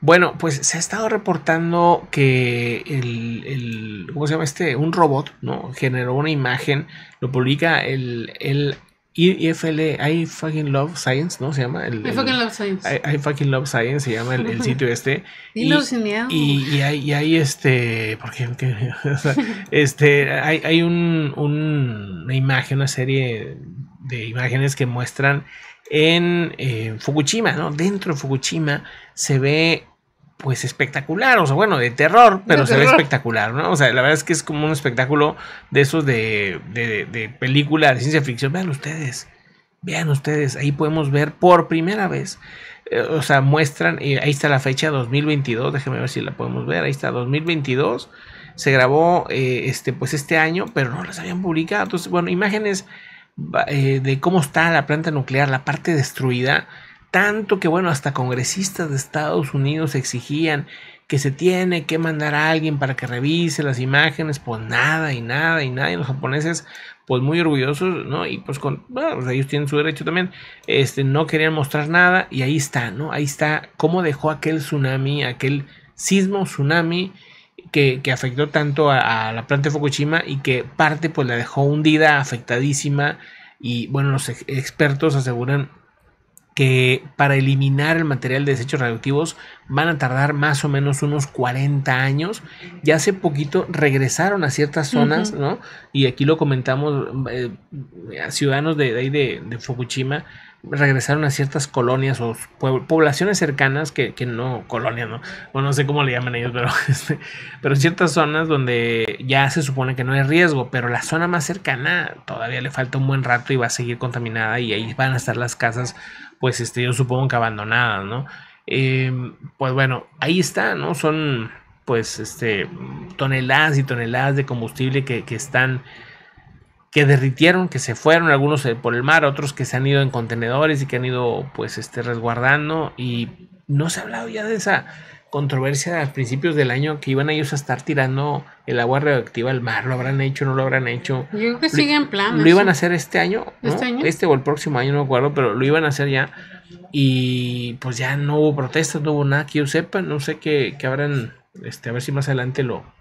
Bueno, pues se ha estado reportando que un robot, ¿no?, generó una imagen, lo publica el IFL, I fucking love science, ¿no? Se llama I fucking love science. I fucking love science se llama el sitio este. Dilo sin miedo. Hay una imagen, una serie de imágenes que muestran en Fukushima, ¿no? Dentro de Fukushima se ve pues espectacular, o sea, bueno, de terror, pero se ve espectacular, ¿no? O sea, la verdad es que es como un espectáculo de esos de película de ciencia ficción. Vean ustedes, ahí podemos ver por primera vez, o sea, muestran, ahí está la fecha 2022, déjenme ver si la podemos ver, ahí está 2022, se grabó este año, pero no las habían publicado. Entonces, bueno, imágenes de cómo está la planta nuclear, la parte destruida. Tanto que, bueno, hasta congresistas de Estados Unidos exigían que se tiene que mandar a alguien para que revise las imágenes. Pues nada. Y los japoneses, pues muy orgullosos, ¿no? Y pues ellos tienen su derecho también. No querían mostrar nada y ahí está, ¿no? Ahí está cómo dejó aquel sismo tsunami que afectó tanto a la planta de Fukushima y que parte pues la dejó hundida, afectadísima. Y bueno, los expertos aseguran que para eliminar el material de desechos radioactivos van a tardar más o menos unos 40 años. Ya hace poquito regresaron a ciertas zonas, ¿no? Y aquí lo comentamos, ciudadanos de Fukushima regresaron a ciertas colonias o poblaciones cercanas que no, colonias, ¿no? Bueno, no sé cómo le llaman ellos, pero ciertas zonas donde ya se supone que no hay riesgo, pero la zona más cercana todavía le falta un buen rato y va a seguir contaminada y ahí van a estar las casas, pues yo supongo que abandonadas, ¿no? Pues bueno, ahí está, ¿no? Son pues toneladas y toneladas de combustible que derritieron, que se fueron, algunos por el mar, otros que se han ido en contenedores y que han ido pues resguardando. Y no se ha hablado ya de esa controversia a principios del año que iban ellos a estar tirando el agua radioactiva al mar. ¿Lo habrán hecho? ¿No lo habrán hecho? Yo creo que sigue en plan. Lo iban a hacer este año, ¿no? ¿Este año? Este o el próximo año, no me acuerdo, pero lo iban a hacer ya. Y pues ya no hubo protestas, no hubo nada que yo sepa. No sé qué habrán, a ver si más adelante lo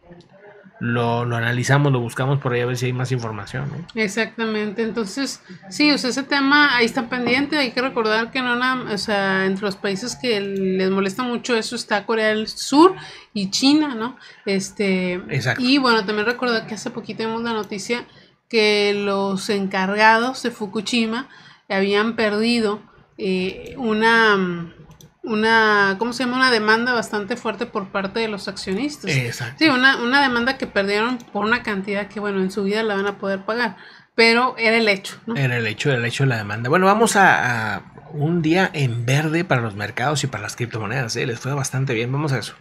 analizamos, lo buscamos por ahí a ver si hay más información, ¿no? Exactamente. Entonces, sí, ese tema ahí está pendiente. Hay que recordar que entre los países que les molesta mucho eso está Corea del Sur y China, ¿no? Exacto. Y bueno, también recordar que hace poquito vimos la noticia que los encargados de Fukushima habían perdido una demanda bastante fuerte por parte de los accionistas. Exacto. Sí, una demanda que perdieron por una cantidad que, bueno, en su vida la van a poder pagar, pero era el hecho, ¿no? Era el hecho de la demanda. Bueno, vamos a un día en verde para los mercados y para las criptomonedas, ¿eh? Les fue bastante bien, vamos a eso.